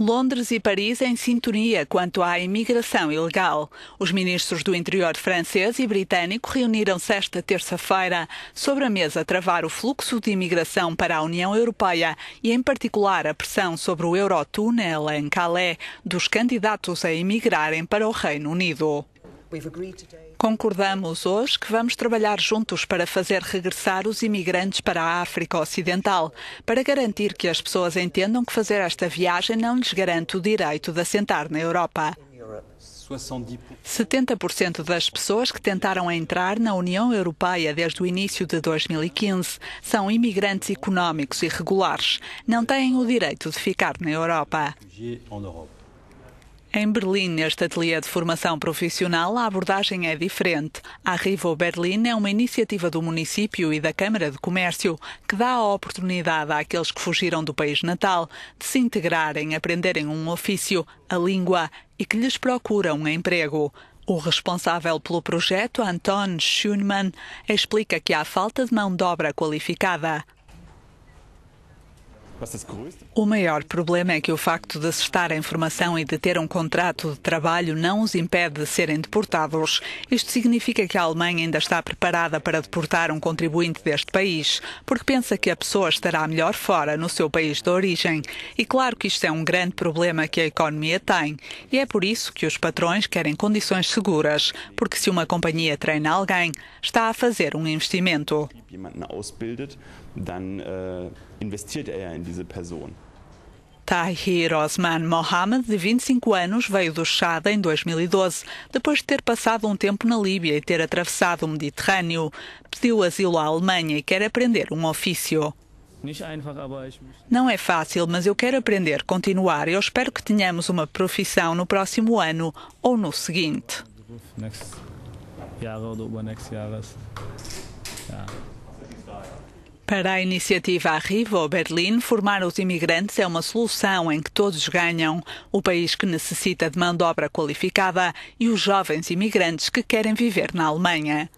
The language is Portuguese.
Londres e Paris em sintonia quanto à imigração ilegal. Os ministros do Interior francês e britânico reuniram-se esta terça-feira sobre a mesa a travar o fluxo de imigração para a União Europeia e, em particular, a pressão sobre o Eurotúnel em Calais dos candidatos a imigrarem para o Reino Unido. Concordamos hoje que vamos trabalhar juntos para fazer regressar os imigrantes para a África Ocidental, para garantir que as pessoas entendam que fazer esta viagem não lhes garante o direito de assentar na Europa. 70% das pessoas que tentaram entrar na União Europeia desde o início de 2015 são imigrantes económicos irregulares. Não têm o direito de ficar na Europa. Em Berlim, neste ateliê de formação profissional, a abordagem é diferente. A Arrivo Berlin é uma iniciativa do município e da Câmara de Comércio que dá a oportunidade àqueles que fugiram do país natal de se integrarem, aprenderem um ofício, a língua e que lhes procuram um emprego. O responsável pelo projeto, Anton Schumann, explica que há falta de mão de obra qualificada. O maior problema é que o facto de se estar em formação e de ter um contrato de trabalho não os impede de serem deportados. Isto significa que a Alemanha ainda está preparada para deportar um contribuinte deste país, porque pensa que a pessoa estará melhor fora, no seu país de origem. E claro que isto é um grande problema que a economia tem. E é por isso que os patrões querem condições seguras, porque se uma companhia treina alguém, está a fazer um investimento. Tahir Osman Mohamed, de 25 anos, veio do Chad em 2012, depois de ter passado um tempo na Líbia e ter atravessado o Mediterrâneo. Pediu asilo à Alemanha e quer aprender um ofício. Não é fácil, mas eu quero aprender, continuar. Eu espero que tenhamos uma profissão no próximo ano ou no seguinte. Para a iniciativa Arrivo Berlin, formar os imigrantes é uma solução em que todos ganham. O país que necessita de mão de obra qualificada e os jovens imigrantes que querem viver na Alemanha.